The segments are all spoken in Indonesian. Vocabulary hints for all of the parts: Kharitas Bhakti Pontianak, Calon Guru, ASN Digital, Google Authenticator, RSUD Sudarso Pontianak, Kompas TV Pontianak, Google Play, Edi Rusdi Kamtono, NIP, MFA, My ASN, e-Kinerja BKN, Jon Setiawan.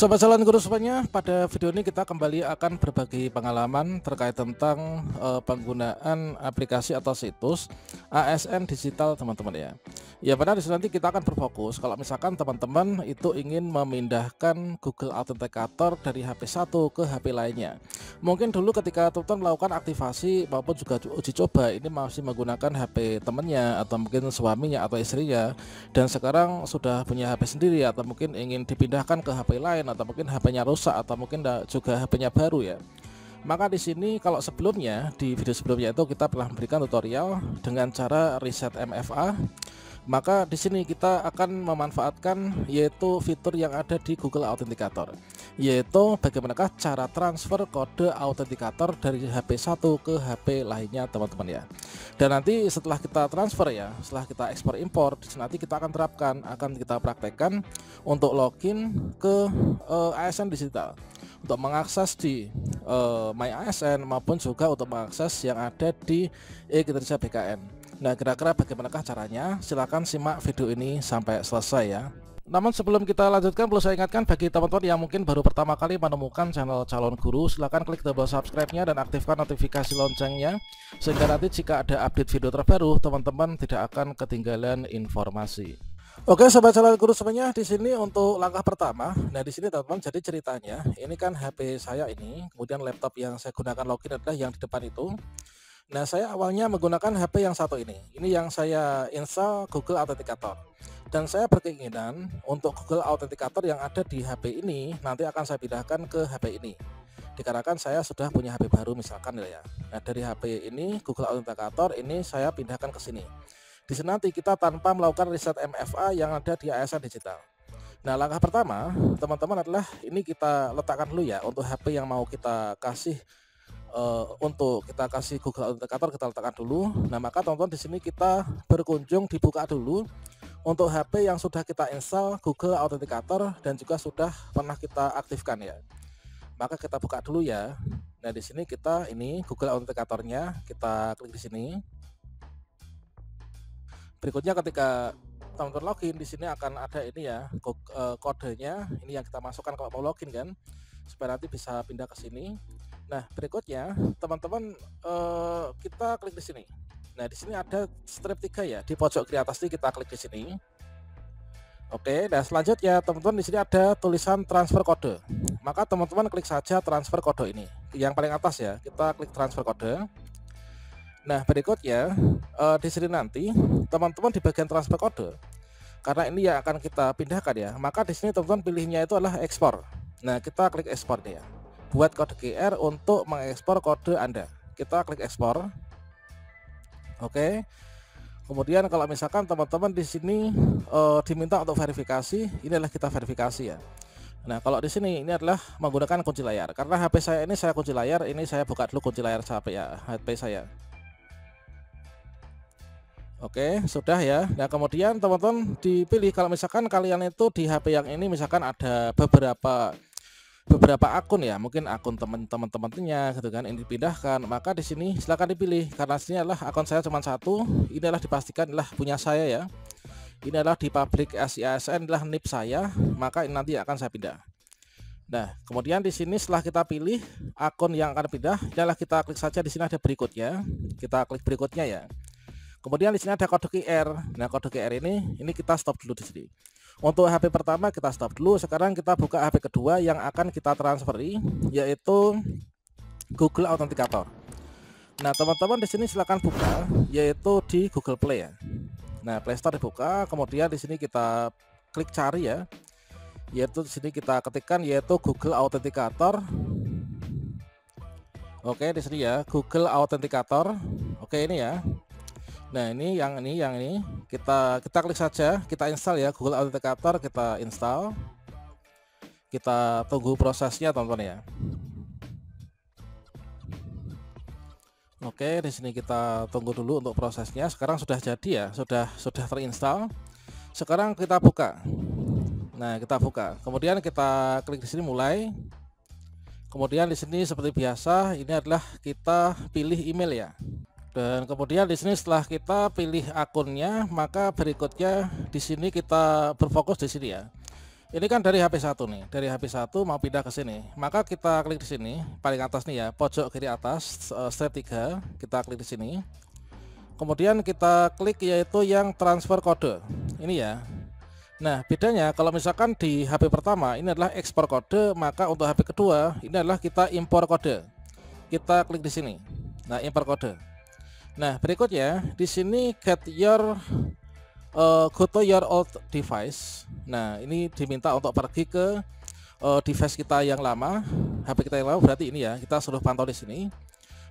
Sobat Jalan Guru semuanya, pada video ini kita kembali akan berbagi pengalaman terkait tentang penggunaan aplikasi atau situs ASN Digital teman-teman ya. Ya benar, di sini nanti kita akan berfokus kalau misalkan teman-teman itu ingin memindahkan Google Authenticator dari HP satu ke HP lainnya. Mungkin dulu ketika teman-teman melakukan aktivasi maupun juga uji coba ini masih menggunakan HP temannya atau mungkin suaminya atau istrinya, dan sekarang sudah punya HP sendiri atau mungkin ingin dipindahkan ke HP lain atau mungkin HP-nya rusak atau mungkin juga HP-nya baru ya. Maka di sini kalau sebelumnya di video sebelumnya itu kita telah memberikan tutorial dengan cara reset MFA. Maka di sini kita akan memanfaatkan yaitu fitur yang ada di Google Authenticator, yaitu bagaimanakah cara transfer kode Authenticator dari HP satu ke HP lainnya teman-teman ya. Dan nanti setelah kita transfer ya, setelah kita ekspor impor, nanti kita akan terapkan, akan kita praktekkan untuk login ke ASN Digital, untuk mengakses di My ASN maupun juga untuk mengakses yang ada di e-Kinerja BKN. Nah, kira-kira bagaimanakah caranya? Silahkan simak video ini sampai selesai ya. Namun sebelum kita lanjutkan, perlu saya ingatkan bagi teman-teman yang mungkin baru pertama kali menemukan channel Calon Guru, silahkan klik tombol subscribe-nya dan aktifkan notifikasi loncengnya, sehingga nanti jika ada update video terbaru, teman-teman tidak akan ketinggalan informasi. Oke, sobat Calon Guru semuanya, di sini untuk langkah pertama. Nah, di sini teman-teman, jadi ceritanya, ini kan HP saya ini, kemudian laptop yang saya gunakan login adalah yang di depan itu. Nah, saya awalnya menggunakan HP yang satu ini yang saya install Google Authenticator, dan saya berkeinginan untuk Google Authenticator yang ada di HP ini nanti akan saya pindahkan ke HP ini, dikarenakan saya sudah punya HP baru misalkan ya. Nah, dari HP ini Google Authenticator ini saya pindahkan ke sini. Di sini nanti kita tanpa melakukan riset MFA yang ada di ASN Digital. Nah, langkah pertama teman-teman adalah ini kita letakkan dulu ya untuk HP yang mau kita kasih. Untuk kita kasih Google Authenticator kita letakkan dulu. Nah, maka teman-teman di sini kita berkunjung dibuka dulu untuk HP yang sudah kita install Google Authenticator dan juga sudah pernah kita aktifkan ya. Maka kita buka dulu ya. Nah, di sini kita ini Google Authenticator-nya kita klik di sini. Berikutnya ketika teman-teman login di sini akan ada ini ya kodenya ini yang kita masukkan kalau mau login kan, supaya nanti bisa pindah ke sini. Nah, berikutnya teman-teman kita klik di sini. Nah, di sini ada strip 3 ya di pojok kiri atas ini, kita klik di sini. Oke, nah selanjutnya teman-teman di sini ada tulisan transfer kode. Maka teman-teman klik saja transfer kode ini yang paling atas ya, kita klik transfer kode. Nah, berikutnya di sini nanti teman-teman di bagian transfer kode, karena ini yang akan kita pindahkan ya, maka di sini teman-teman pilihnya itu adalah ekspor. Nah, kita klik ekspor nih ya. Buat kode QR untuk mengekspor kode Anda. Kita klik ekspor. Oke. Kemudian kalau misalkan teman-teman di sini diminta untuk verifikasi, ini adalah kita verifikasi ya. Nah, kalau di sini ini adalah menggunakan kunci layar. Karena HP saya ini saya kunci layar, ini saya buka dulu kunci layar HP ya, HP saya. Oke, sudah ya. Nah, kemudian teman-teman dipilih kalau misalkan kalian itu di HP yang ini misalkan ada beberapa akun ya, mungkin akun teman-temannya gitu kan, ini dipindahkan, maka di sini silakan dipilih, karena sini adalah akun saya cuma satu, ini adalah dipastikan adalah punya saya ya, ini adalah di public ASN adalah NIP saya, maka ini nanti akan saya pindah. Nah, kemudian di sini setelah kita pilih akun yang akan pindah, adalah kita klik saja di sini ada berikutnya, kita klik berikutnya ya. Kemudian di sini ada kode QR. Nah, kode QR ini kita stop dulu di sini. Untuk HP pertama kita stop dulu. Sekarang kita buka HP kedua yang akan kita transferi, yaitu Google Authenticator. Nah, teman-teman di sini silakan buka, yaitu di Google Play ya. Nah, Play Store dibuka. Kemudian di sini kita klik cari ya. Yaitu di sini kita ketikkan yaitu Google Authenticator. Oke, di sini ya Google Authenticator. Oke, ini ya. Nah, ini kita klik saja, kita install ya Google Authenticator, kita install. Kita tunggu prosesnya teman-teman ya. Oke, di sini kita tunggu dulu untuk prosesnya. Sekarang sudah jadi ya, sudah terinstall. Sekarang kita buka. Nah, kita buka. Kemudian kita klik di sini mulai. Kemudian di sini seperti biasa ini adalah kita pilih email ya. Dan kemudian di sini setelah kita pilih akunnya, maka berikutnya di sini kita berfokus di sini ya. Ini kan dari HP1 nih, dari HP1 mau pindah ke sini. Maka kita klik di sini, paling atas nih ya, pojok kiri atas, step 3, kita klik di sini. Kemudian kita klik yaitu yang transfer kode. Ini ya. Nah, bedanya kalau misalkan di HP pertama ini adalah ekspor kode, maka untuk HP kedua ini adalah kita impor kode. Kita klik di sini. Nah, impor kode. Nah, berikutnya di sini get your go to your old device. Nah, ini diminta untuk pergi ke device kita yang lama, HP kita yang lama, berarti ini ya, kita suruh pantau di sini.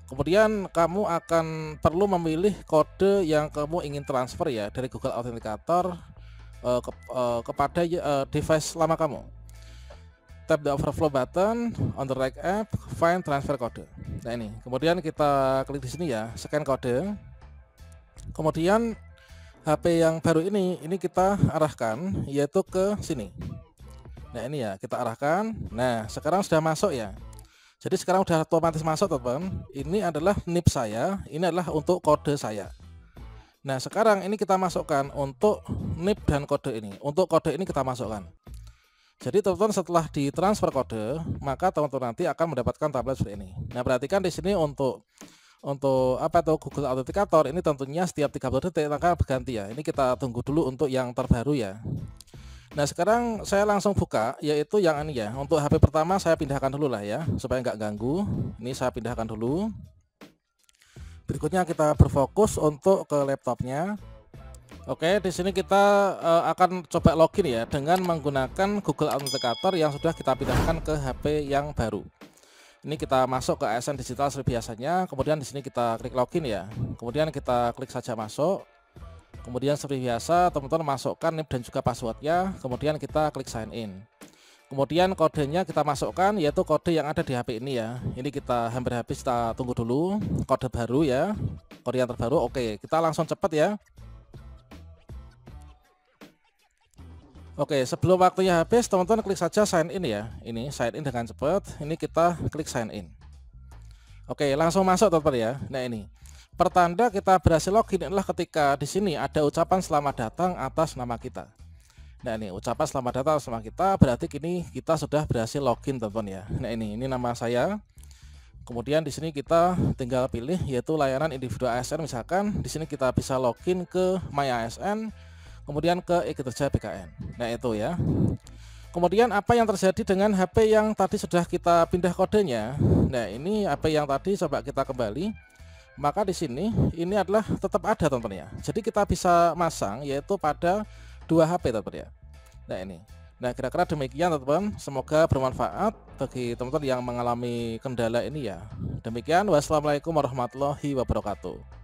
Kemudian kamu akan perlu memilih kode yang kamu ingin transfer ya dari Google Authenticator kepada device lama kamu. Tap the overflow button on the right app, find transfer kode. Nah, ini. Kemudian kita klik di sini ya, scan kode. Kemudian HP yang baru ini kita arahkan yaitu ke sini. Nah, ini ya, kita arahkan. Nah, sekarang sudah masuk ya. Jadi sekarang sudah otomatis masuk, teman. Ini adalah NIP saya, ini adalah untuk kode saya. Nah, sekarang ini kita masukkan untuk NIP dan kode ini. Untuk kode ini kita masukkan. Jadi, teman-teman, setelah ditransfer kode, maka teman-teman nanti akan mendapatkan tablet seperti ini. Nah, perhatikan di sini untuk apa tuh Google Authenticator ini tentunya setiap 30 detik maka berganti ya. Ini kita tunggu dulu untuk yang terbaru ya. Nah, sekarang saya langsung buka yaitu yang ini ya. Untuk HP pertama saya pindahkan dulu lah ya supaya nggak ganggu. Ini saya pindahkan dulu. Berikutnya kita berfokus untuk ke laptopnya. Oke, di sini kita akan coba login ya dengan menggunakan Google Authenticator yang sudah kita pindahkan ke HP yang baru. Ini kita masuk ke ASN Digital seperti biasanya, kemudian di sini kita klik login ya. Kemudian kita klik saja masuk. Kemudian seperti biasa, teman-teman masukkan NIP dan juga passwordnya. Kemudian kita klik sign in. Kemudian kodenya kita masukkan yaitu kode yang ada di HP ini ya. Ini kita hampir habis, kita tunggu dulu kode baru ya. Kode yang terbaru. Oke, kita langsung cepat ya. Oke, sebelum waktunya habis, teman-teman klik saja sign in ya. Ini sign in dengan cepat. Ini kita klik sign in. Oke, langsung masuk teman-teman ya. Nah, ini pertanda kita berhasil login adalah ketika di sini ada ucapan selamat datang atas nama kita. Nah, ini ucapan selamat datang atas nama kita berarti kini kita sudah berhasil login teman-teman ya. Nah, ini nama saya. Kemudian di sini kita tinggal pilih yaitu layanan individu ASN misalkan. Di sini kita bisa login ke My ASN. Kemudian ke e-Kinerja BKN. Nah, itu ya. Kemudian apa yang terjadi dengan HP yang tadi sudah kita pindah kodenya? Nah, ini HP yang tadi coba kita kembali. Maka di sini ini adalah tetap ada teman-teman ya. Jadi kita bisa masang yaitu pada 2 HP teman-teman ya. Nah, ini. Nah, kira-kira demikian teman-teman. Semoga bermanfaat bagi teman-teman yang mengalami kendala ini ya. Demikian, wassalamualaikum warahmatullahi wabarakatuh.